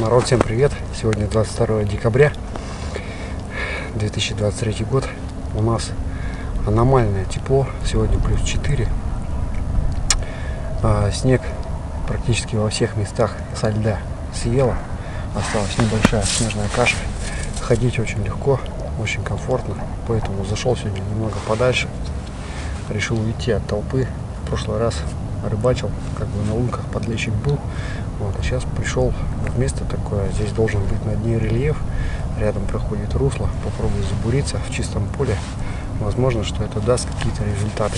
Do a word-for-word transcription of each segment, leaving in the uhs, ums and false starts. Народ, всем привет! Сегодня двадцать второе декабря две тысячи двадцать третий год. У нас аномальное тепло. Сегодня плюс четыре. Снег практически во всех местах со льда съела. Осталась небольшая снежная каша. Ходить очень легко, очень комфортно. Поэтому зашел сегодня немного подальше. Решил уйти от толпы. В прошлый раз рыбачил, как бы на лунках подлещик был. Вот, а сейчас пришел в место такое, здесь должен быть на дне рельеф, рядом проходит русло, попробую забуриться в чистом поле, возможно, что это даст какие-то результаты.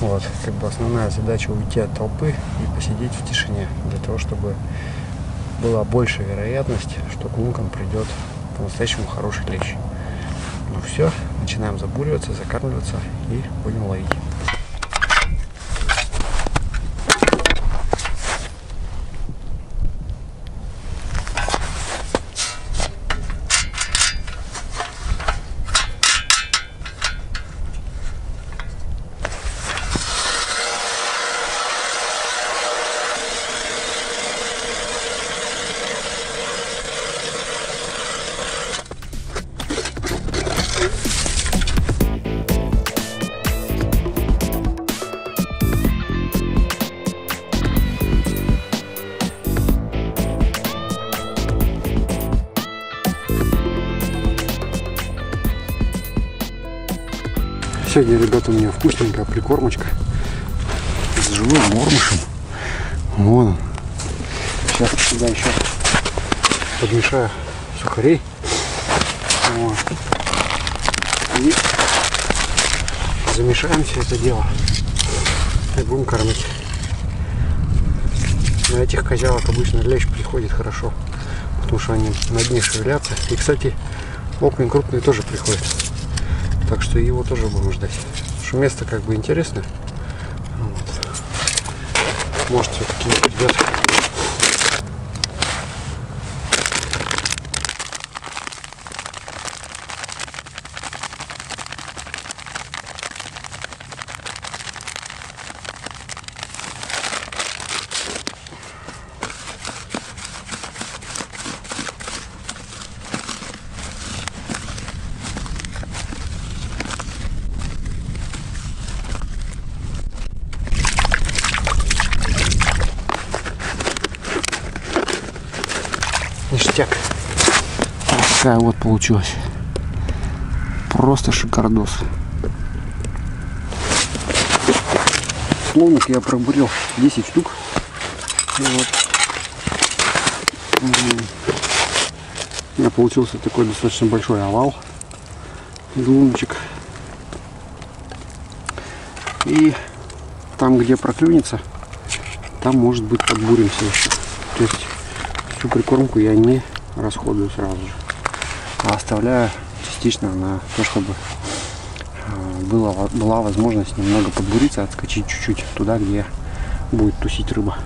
Вот, как бы основная задача уйти от толпы и посидеть в тишине, для того, чтобы была большая вероятность, что к лункам придет по-настоящему хороший лещ. Ну все, начинаем забуриваться, закармливаться и будем ловить. Сегодня, ребята, у меня вкусненькая прикормочка с живым мормышем. Вон он. Сейчас сюда еще подмешаю сухарей. Вот. И замешаем все это дело. И будем кормить. На этих козявок обычно лещ приходит хорошо, потому что они на дне шевелятся. И, кстати, окунь крупный тоже приходит. Так что его тоже будем ждать. Потому что место как бы интересное. Вот. Может, все-таки не придет. Ништяк. Вот такая вот получилась. Просто шикардос. Лунок я пробурил десять штук. Вот. У меня получился такой достаточно большой овал из луночек. И там, где проклюнется, там, может быть, подбуримся еще. То есть всю прикормку я не расходую сразу же, а оставляю частично на то, чтобы была, была возможность немного подбуриться, отскочить чуть-чуть туда, где будет тусить рыба.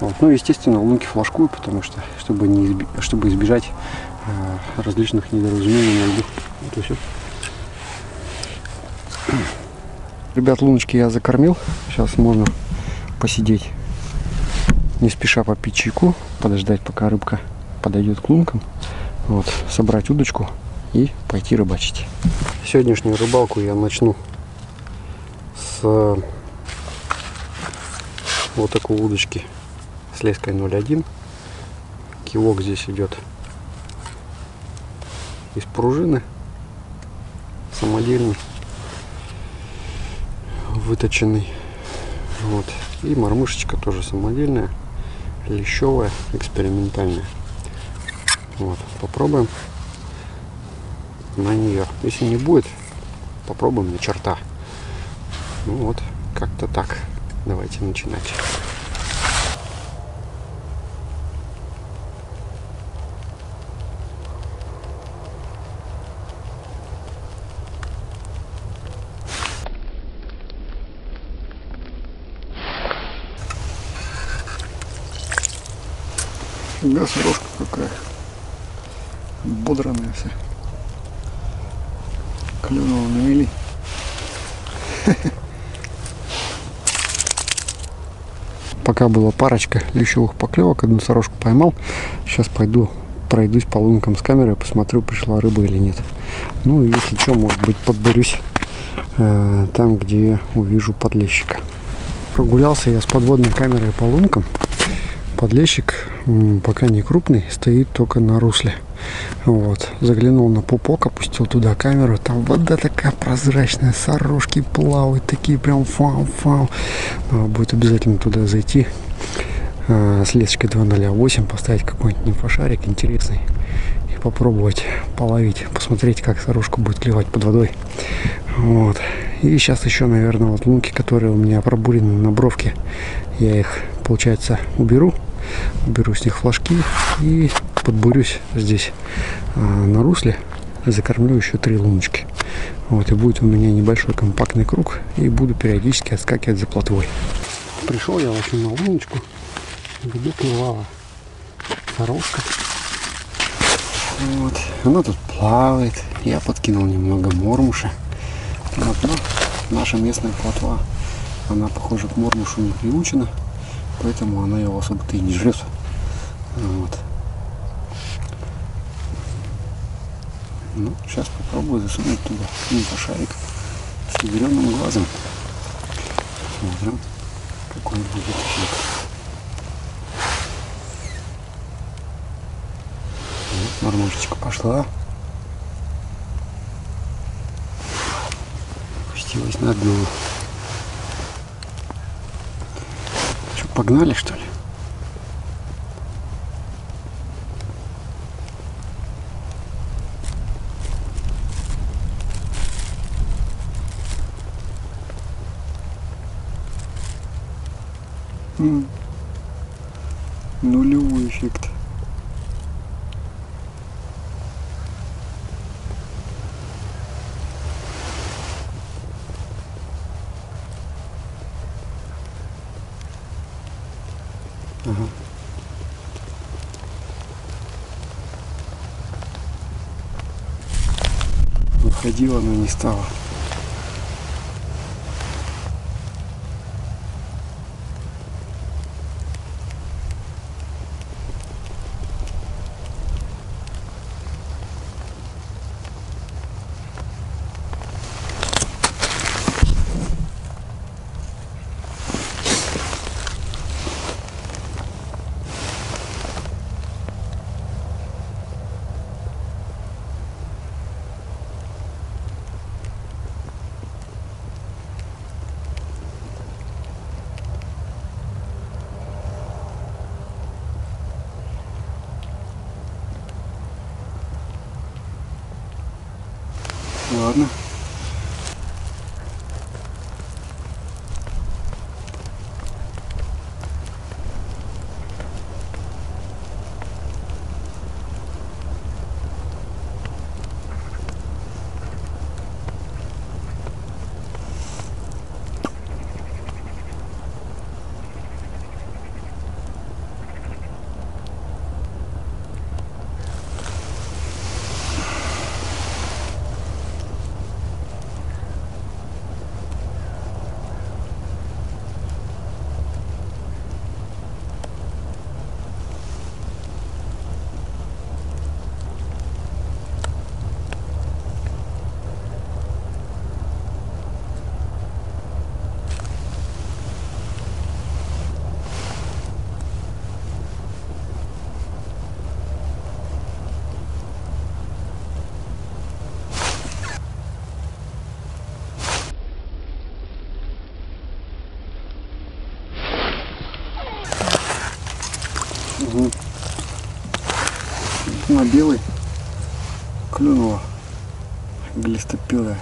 Вот. Ну, естественно, лунки флажкую, потому что, чтобы, не изби... чтобы избежать э, различных недоразумений на льду. Вот и все. Ребят, луночки я закормил, сейчас можно посидеть. Не спеша попить чайку, подождать, пока рыбка подойдет к лункам, вот, собрать удочку и пойти рыбачить. Сегодняшнюю рыбалку я начну с вот такой удочки с леской ноль один. Кивок здесь идет из пружины, самодельный, выточенный. Вот. И мормышечка тоже самодельная. Лещевая, экспериментальная. Вот, попробуем на нее. Если не будет, попробуем на черта. Ну вот, как-то так. Давайте начинать. Фига, сорожка какая. Бодраная вся. Клюнула, навели. пока была парочка лещевых поклевок, одну сорожку поймал. Сейчас пойду пройдусь по лункам с камерой, посмотрю, пришла рыба или нет. Ну и если что, может быть, подберюсь э, там, где увижу подлещика. Прогулялся я с подводной камерой по лункам. Подлещик м, пока не крупный, стоит только на русле. Вот. Заглянул на пупок, опустил туда камеру. Там вода такая прозрачная, сорожки плавают, такие прям фау-фау. Надо будет обязательно туда зайти э, с лесочкой два ноль восемь, поставить какой-нибудь нефошарик интересный и попробовать половить, посмотреть, как сорожка будет клевать под водой. Вот. И сейчас еще, наверное, вот лунки, которые у меня пробурены на бровке, я их, получается, уберу. Уберу с них флажки и подбурюсь здесь э, на русле. Закормлю еще три луночки. Вот, и будет у меня небольшой компактный круг. И буду периодически отскакивать за плотвой. Пришел я вот на луночку, где клевала сорожка. Вот. Она тут плавает. Я подкинул немного мормуша. Вот, но наша местная плотва, она, похоже, к мормушу не приучена. Поэтому она его особо-то и не жрет. Вот. Ну, сейчас попробую засунуть туда нефошарик с зеленым глазом. Смотрим, какой будет эффект. Вот, мормушечка пошла. Опустилась на дно. Погнали, что ли? М-м. Нулевой эффект. Ага. Выходила, она не стала. Ладно. Угу. На белый клюнула глистопилая.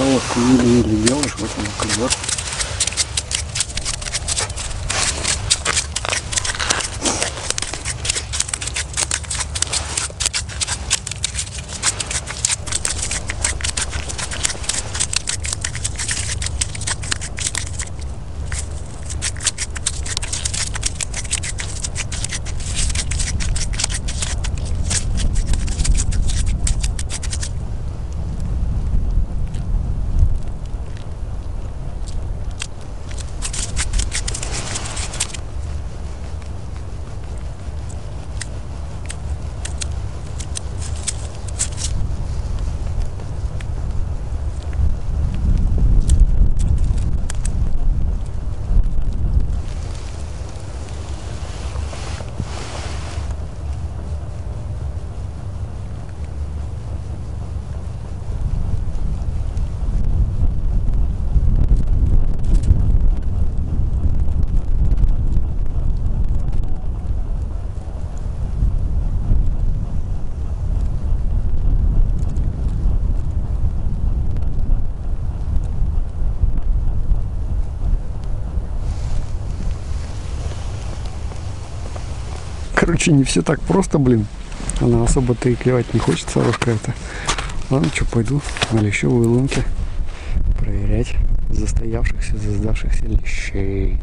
проводку еле-еле делаешь, вот он клюет. Короче, не все так просто, блин. Она особо-то и клевать не хочет, сорочка эта. Ладно, что, пойду на лещевые лунки проверять застоявшихся, заздавшихся лещей.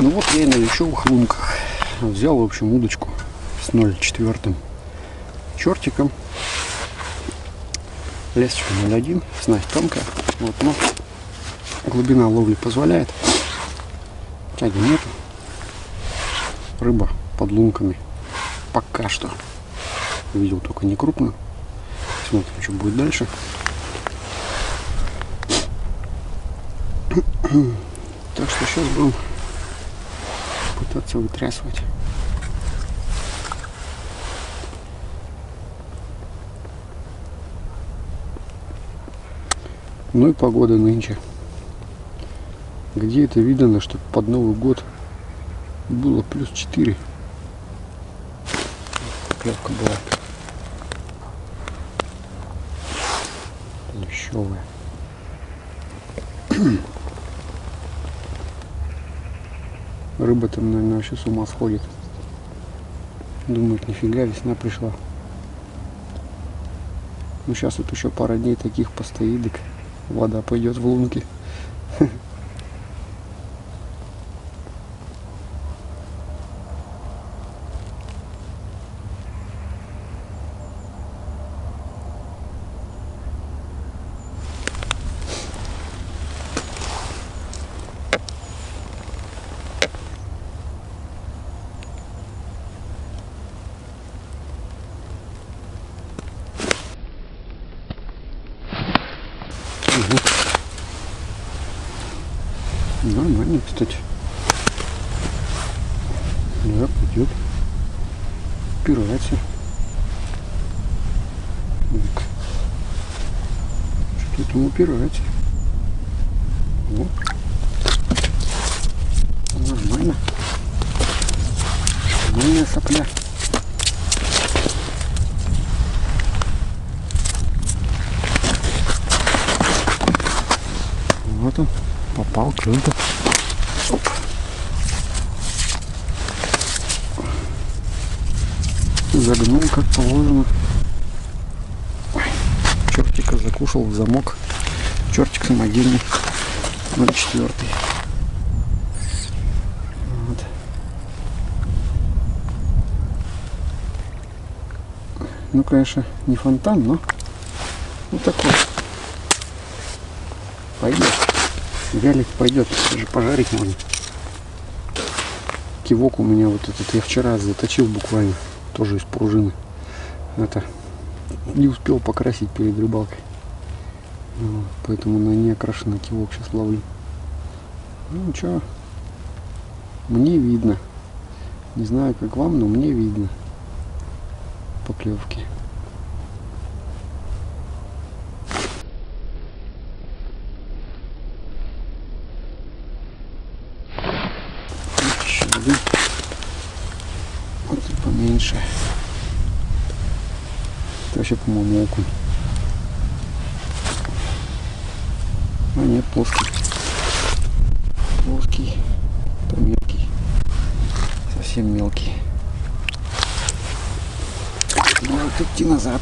Ну вот я и на лещевых лунках взял, в общем, удочку с ноль четыре чертиком. Лесочку не дадим, снасть тонкая. Вот, но глубина ловли позволяет. Тяги нету. Рыба под лунками пока что видел только не крупную. Смотрим, что будет дальше. Так что сейчас будем пытаться вытрясывать. Ну и погода нынче. Где это видано, что под Новый год было плюс четыре. Клевка была лещевая. Рыба там, наверное, вообще с ума сходит. Думает, нифига, весна пришла. Ну сейчас вот еще пара дней таких постоидок. Вода пойдет в лунки. Нормально, кстати. Да, идет. Упирается. Что там упирается? Вот. Нормально. Нормальная сопля. Вот он. Попал, круто. Оп. Загнул, как положено. Чертика закушал в замок. Чертик самодельный. ноль четыре. Вот. Ну, конечно, не фонтан, но вот такой. Пойдет. Вялик пойдет, даже пожарить можно. Кивок у меня вот этот я вчера заточил буквально, тоже из пружины. Это не успел покрасить перед рыбалкой. Вот, поэтому на неокрашенный кивок сейчас ловлю. Ну ничего, мне видно. Не знаю как вам, но мне видно поклевки. Меньше. Это вообще, по-моему, окунь. А нет, плоский. Плоский. Это мелкий. Совсем мелкий. Надо идти назад.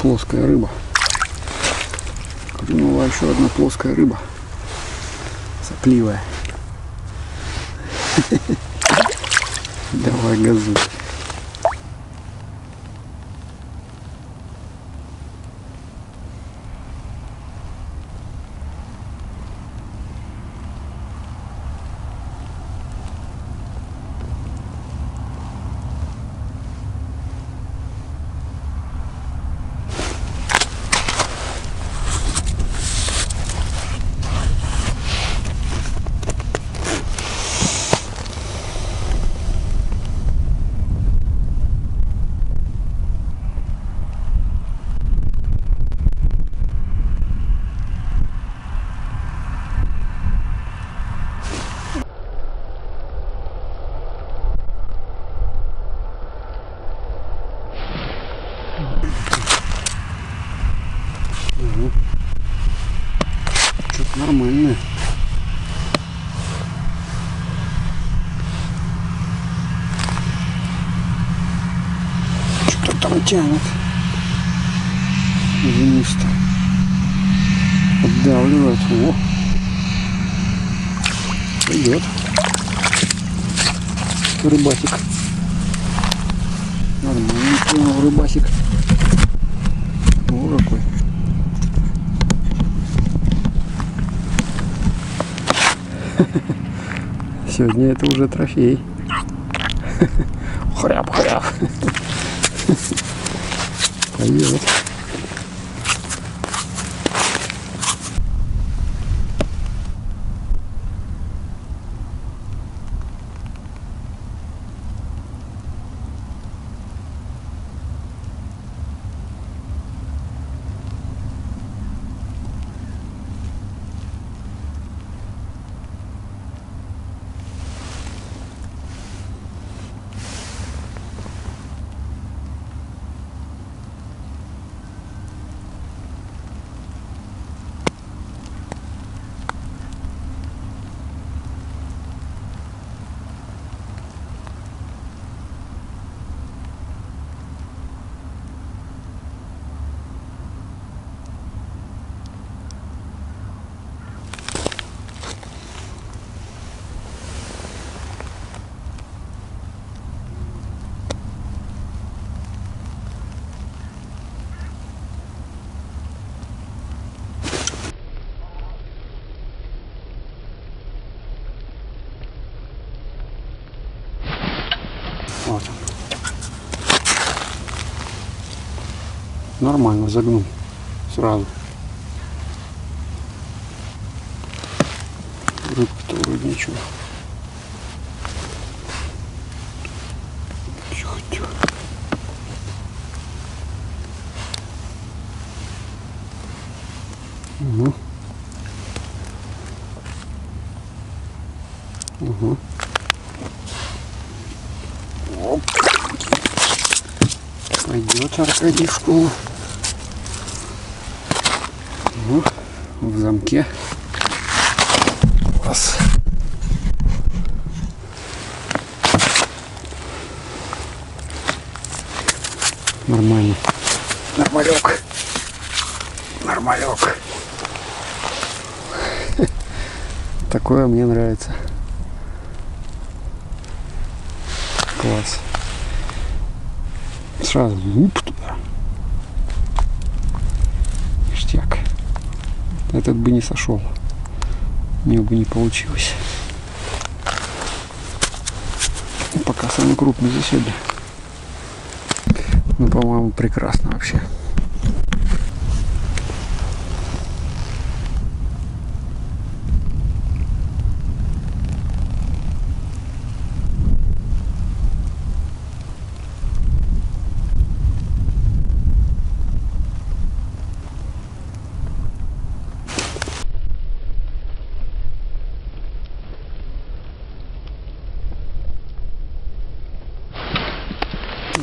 Плоская рыба. Клюнула еще одна плоская рыба. Сопливая. Давай газуй. Нормальная. Что там тянет? Винисто. Поддавливает. О! Идет. Рыбасик. Нормальный рыбасик. О, какой. Сегодня это уже трофей. Хряб-хряб. Поехал. Вот. Нормально загнул сразу. Рыбка-то вроде ничего. Тихо-тихо. Угу. Угу. Пойдет Аркадий в школу. Ух, в замке. Класс. Нормально. Нормалек. Нормалек. Такое мне нравится. Класс. Сразу луп туда. этот бы не сошел. У него бы не получилось. Пока самый крупный за сегодня. Ну, по-моему, прекрасно вообще.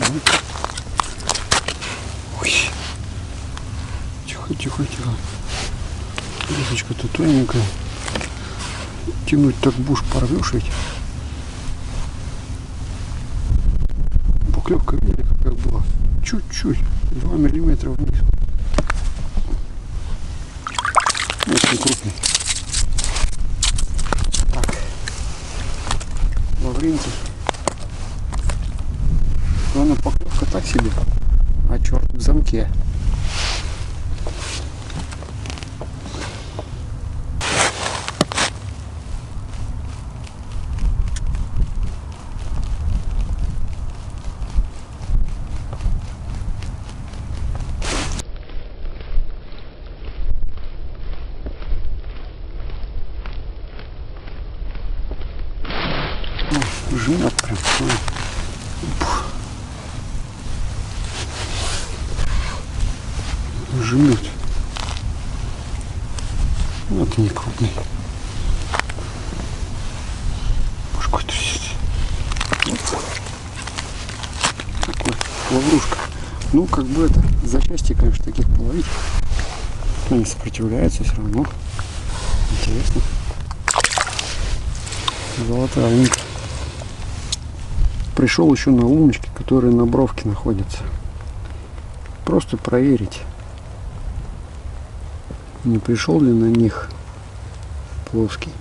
Ой, тихо-тихо-тихо. Рыбочка-то тоненькая. Тянуть так будешь, порвешь ведь. Буклевка, видели, какая была? Чуть-чуть, два миллиметра вниз. Очень крупный. Так, Лавринцев. Главное, поклевка так себе, а черт в замке. О, жмет прям. Жмет. Вот не крупный. Может, какой-то есть. Такой ловушка. Ну, как бы это за счастье, конечно, таких половить. Они сопротивляются все равно. Интересно. Золотая лунка. Пришел еще на луночки, которые на бровке находятся. Просто проверить. Не пришел ли на них плоский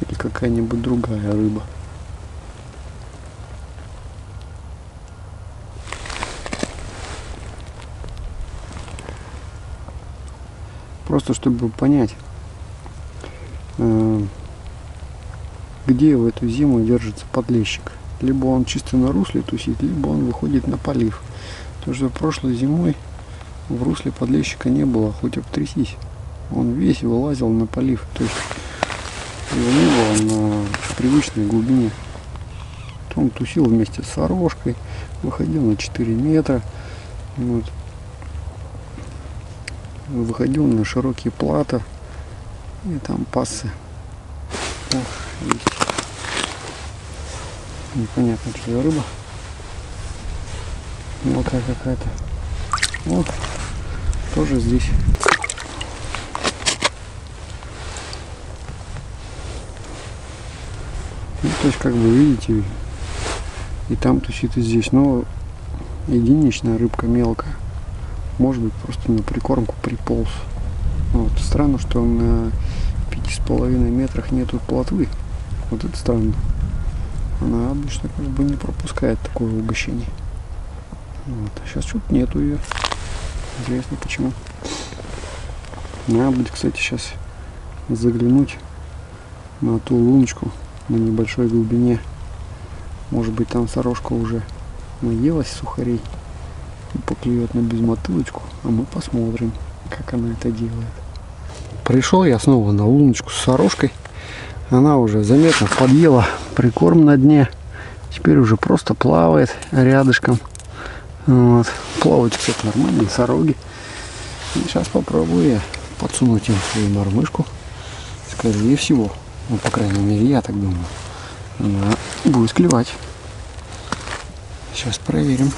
или какая-нибудь другая рыба. Просто чтобы понять, где в эту зиму держится подлещик. Либо он чисто на русле тусит, либо он выходит на полив. Потому что прошлой зимой в русле подлещика не было, хоть обтрясись. Он весь вылазил на полив. То есть его не было на привычной глубине. Он тусил вместе с сорожкой, выходил на четыре метра. Вот. Выходил на широкие плата. И там пассы. Непонятно, что за рыба. Мелкая какая-то. Вот. Тоже здесь. Ну, то есть, как вы видите, и там тусит, и здесь. Но единичная рыбка мелкая. Может быть, просто на прикормку приполз. Вот. Странно, что на пяти с половиной метрах нету плотвы. Вот это странно. Она обычно как бы не пропускает такое угощение. Вот. А сейчас чуть нету ее. Интересно почему. Надо будет, кстати, сейчас заглянуть на ту луночку на небольшой глубине. Может быть, там сорожка уже наелась сухарей и поклюет на безмотылочку, а мы посмотрим, как она это делает. Пришел я снова на луночку с сорожкой. Она уже заметно подъела прикорм на дне. Теперь уже просто плавает рядышком. Вот. Плавать, кстати, нормально, сороги. И сейчас попробую я подсунуть им свою мормышку. Скорее всего, ну, по крайней мере, я так думаю, она будет клевать. Сейчас проверим.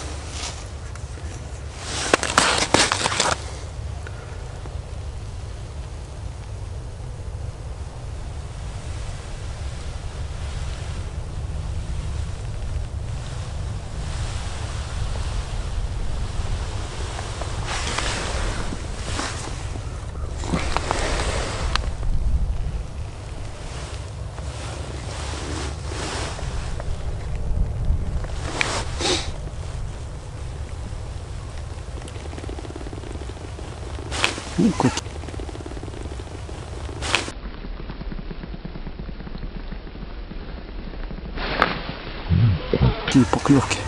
какие поклевки.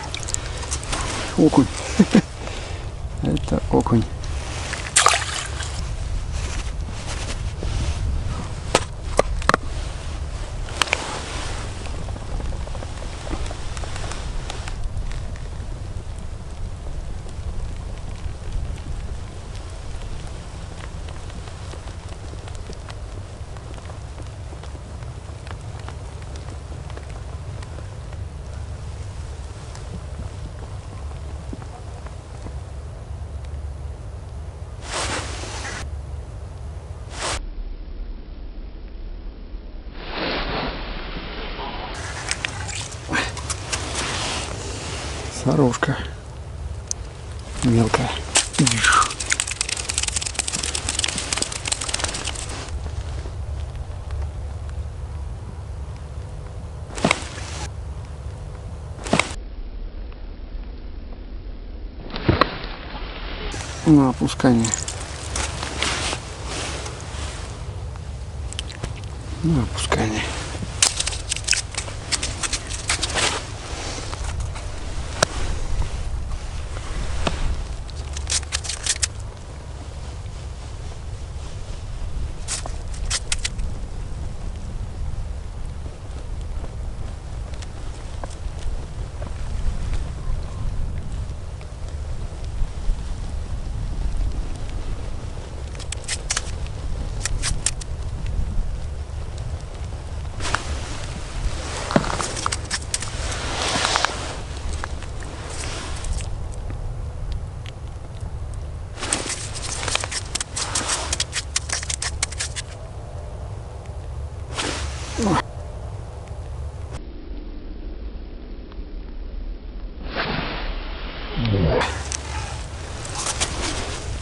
Окунь. Это окунь. Сорожка мелкая. На опускание. На опускание.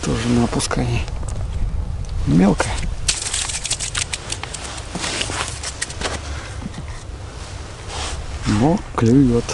Тоже на опускании. Мелко. Но клюет.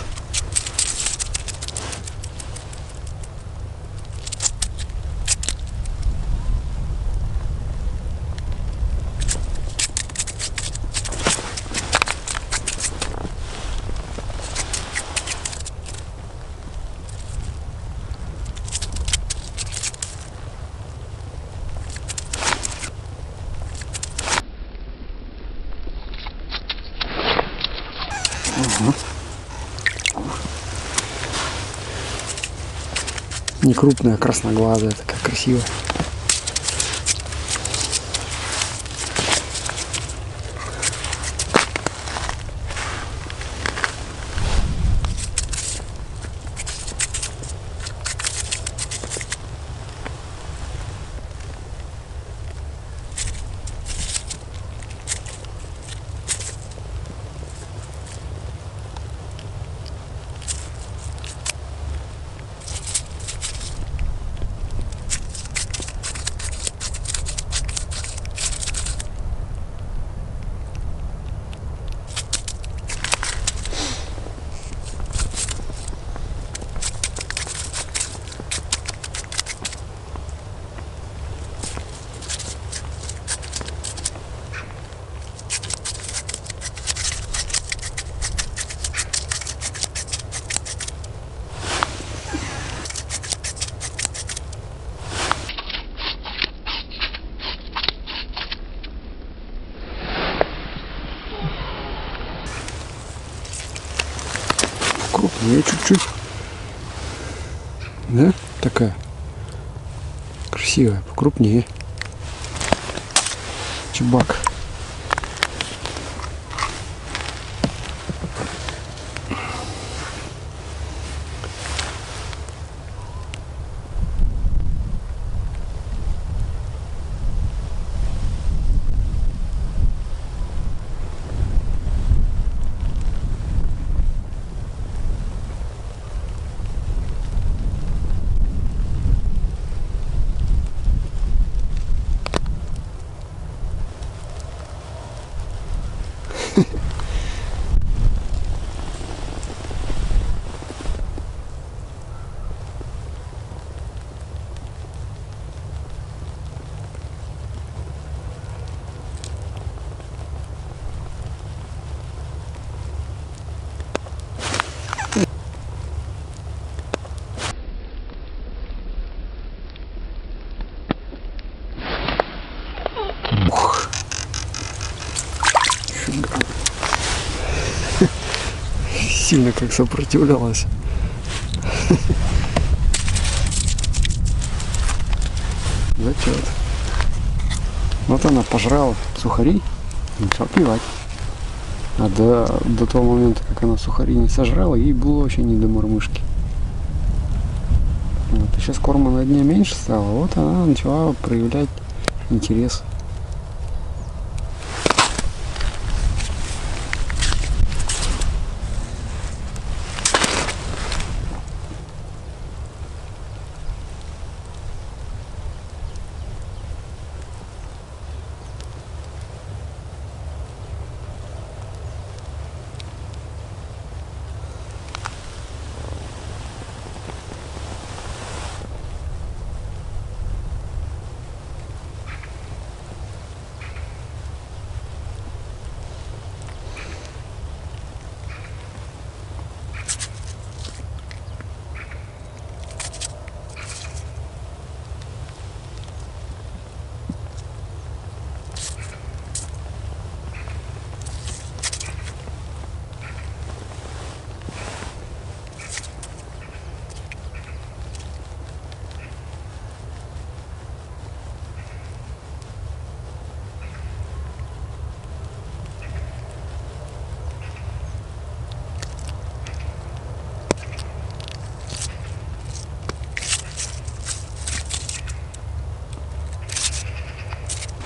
Не крупная, красноглазая, такая красивая. Крупнее чуть-чуть, да, такая красивая, покрупнее. Чебак. Сильно как сопротивлялась. Зачет. Вот она пожрала сухари и начала плевать. А до, до того момента, как она сухари не сожрала, ей было вообще не до мормышки. Вот. И сейчас корма на дне меньше стало, вот она начала проявлять интерес.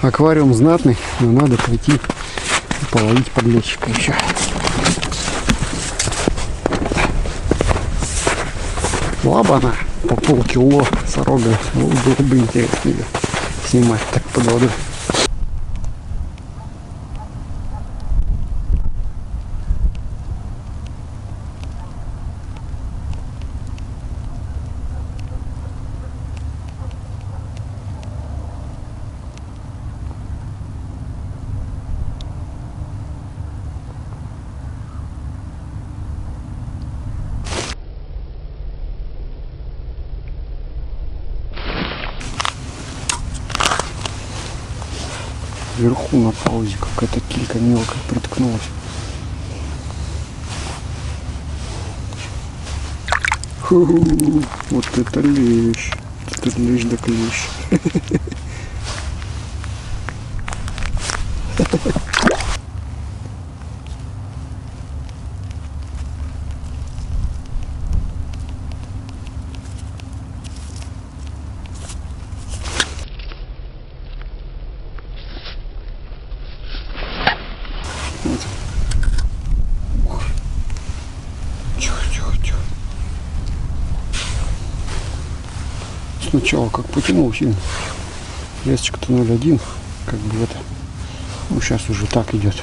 Аквариум знатный, но надо пойти и половить подлещика еще. Лабана по полкило, сорога. Было бы интересно ее снимать так под водой. Вверху на паузе какая-то килька мелкая проткнулась. Ху -ху, вот это лещ. Это лещ да клещ. Сначала как потянул сильно, лесочка-то ноль один, как бы это, ну сейчас уже так идет.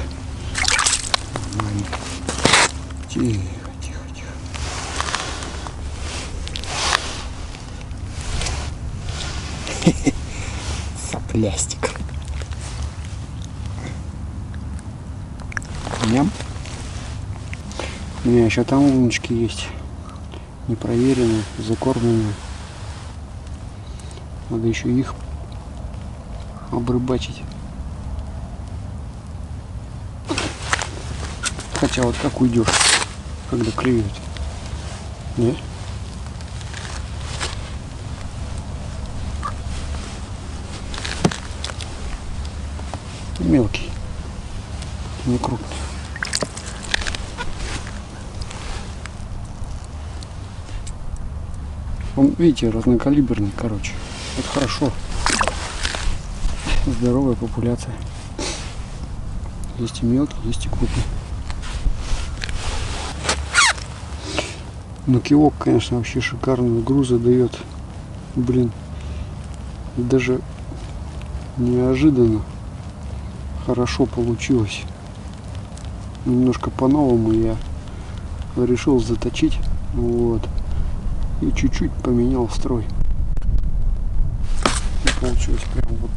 Тихо, тихо, тихо. Хе-хе, соплястик. Ням. У меня еще там умнички есть, непроверенные, закормленные. Надо еще их обрыбачить. Хотя вот как уйдешь, когда клюет. Нет? Мелкий. Не крупный. Он, видите, разнокалиберный, короче. Это хорошо. Здоровая популяция. Есть и мелкие, есть и крупные. Ну кивок, конечно, вообще шикарную грузу дает. Блин. Даже неожиданно хорошо получилось. Немножко по-новому я решил заточить. Вот. И чуть-чуть поменял строй. Получилось прям вот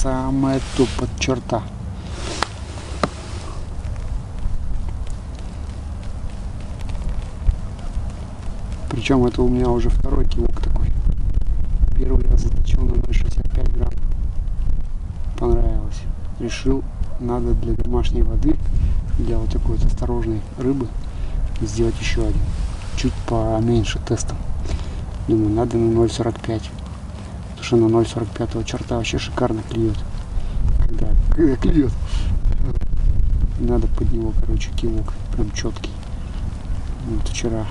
самое то, под черта. Причем это у меня уже второй кивок такой. Первый я заточил на ноль шестьдесят пять грамм. Понравилось. Решил, надо для домашней воды для вот такой вот осторожной рыбы сделать еще один, чуть поменьше тестом. Думаю, надо на ноль сорок пять, потому что на ноль сорок пять черта вообще шикарно клюет, когда, когда клюет. Надо под него, короче, кивок прям четкий. Вот вчера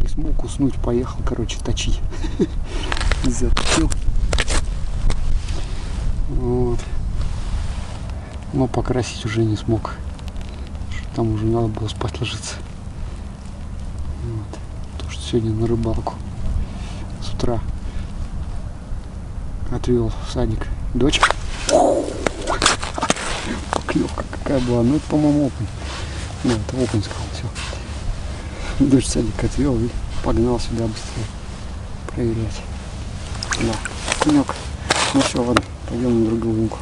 не смог уснуть, поехал, короче, точи. Заточил. Вот. Но покрасить уже не смог. Там уже надо было спать ложиться. Вот. Потому что сегодня на рыбалку с утра отвел в садик дочь. Поклевка какая была. Ну это, по-моему, окунь. Да, это окунь, сказал, все. Дочь в садик отвел и погнал сюда быстрее проверять. Да, окунек. Ну все, ладно, пойдем на другую лунку.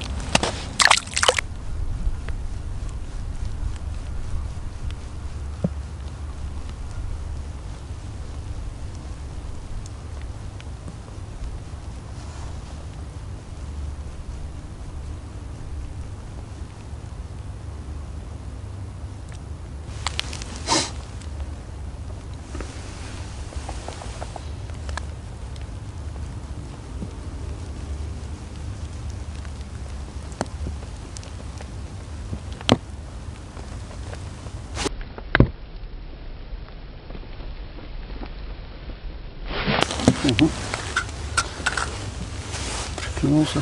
Угу. Прикинулся.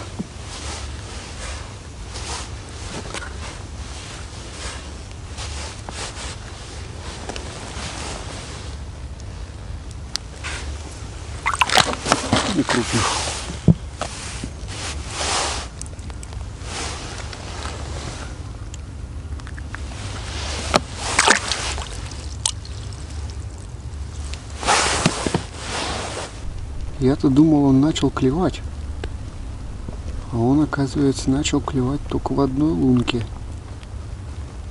И крупный. Я-то думал, он начал клевать, а он, оказывается, начал клевать только в одной лунке.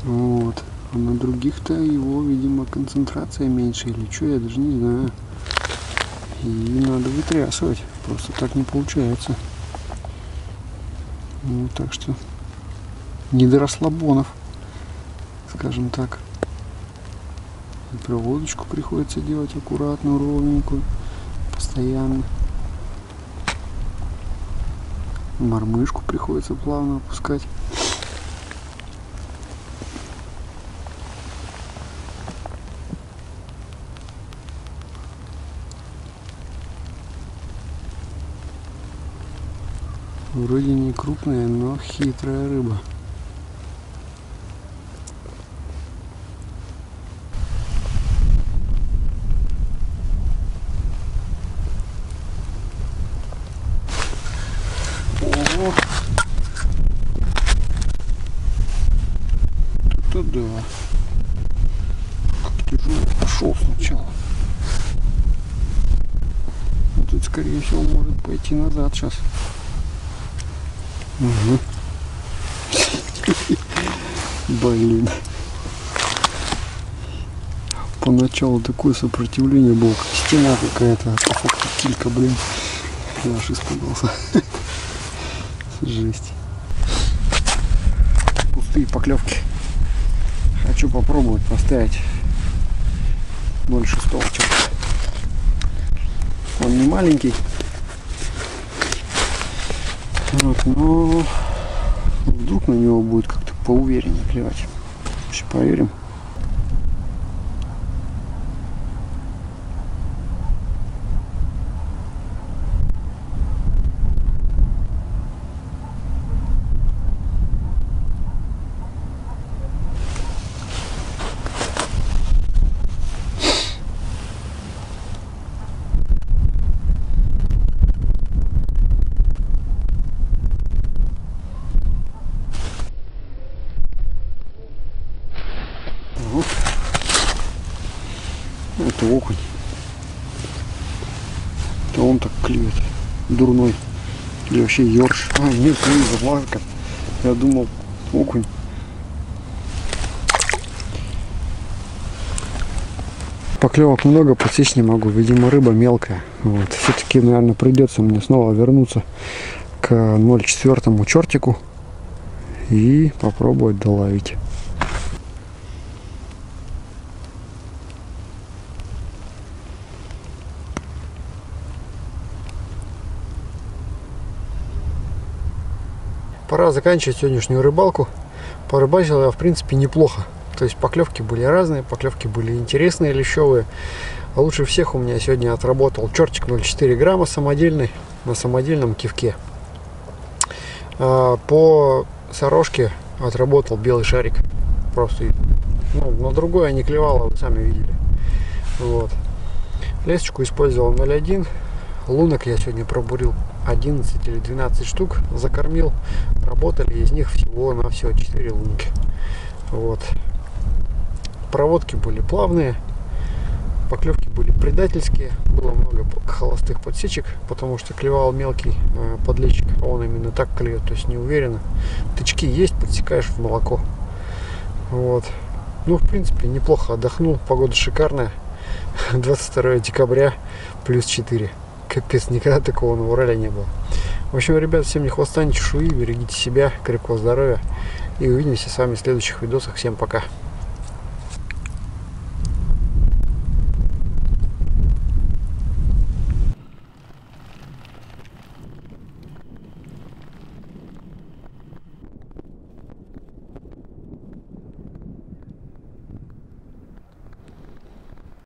Вот. А на других-то его, видимо, концентрация меньше или что, я даже не знаю. И надо вытрясывать, просто так не получается. Ну, так что не до расслабонов, скажем так. И проводочку приходится делать аккуратную, ровненькую. Постоянно. Мормышку приходится плавно опускать. Вроде не крупная, но хитрая рыба. Это да. Как тяжело пошел сначала. А тут, скорее всего, может пойти назад сейчас. Угу. Блин. Поначалу такое сопротивление было, как стена какая-то, походу килька, блин. Я аж испугался. Жесть. Пустые поклевки. Хочу попробовать поставить ноль шесть черта. Он не маленький. Вот, но вдруг на него будет как-то поувереннее клевать. Сейчас проверим. Это окунь. Это он так клюет. Дурной. Или вообще ёрш. А, нет, не заглазка. Я думал, окунь. Поклевок много, подсечь не могу. Видимо, рыба мелкая. Вот. Все-таки, наверное, придется мне снова вернуться к ноль четыре чертику и попробовать доловить. пора заканчивать сегодняшнюю рыбалку. Порыбачил я, в принципе, неплохо. То есть поклевки были разные, поклевки были интересные, лещевые. А лучше всех у меня сегодня отработал чертик ноль целых четыре грамма самодельный на самодельном кивке. По сорожке отработал белый шарик. Просто, ну, на другое не клевало, вы сами видели. Вот. Лесочку использовал ноль один. Лунок я сегодня пробурил одиннадцать или двенадцать штук, закормил. Работали из них всего-навсего четыре лунки. Вот. Проводки были плавные, поклевки были предательские. Было много холостых подсечек, потому что клевал мелкий э, подлещик, а он именно так клюет, то есть не уверенно. Тычки есть, подсекаешь в молоко. Вот. Ну, в принципе, неплохо отдохнул. Погода шикарная. двадцать второе декабря, плюс четыре. Капец, никогда такого на Урале не было. В общем, ребят, всем не хвоста, ни чешуи. Берегите себя, крепкого здоровья. И увидимся с вами в следующих видосах. Всем пока.